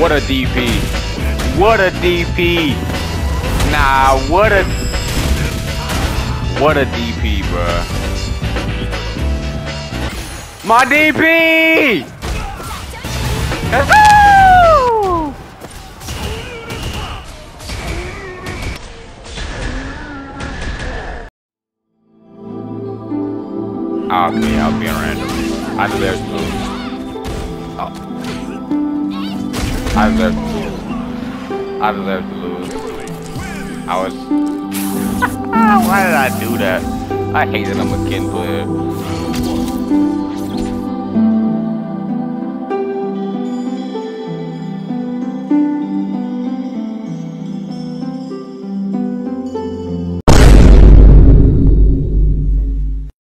What a DP. What a DP. Nah, what a DP, bruh. My DP! Okay, I'll be random. I know there's moves. Oh. I deserve to lose. I deserve to lose. I was... Why did I do that? I hated I'm a Ken player.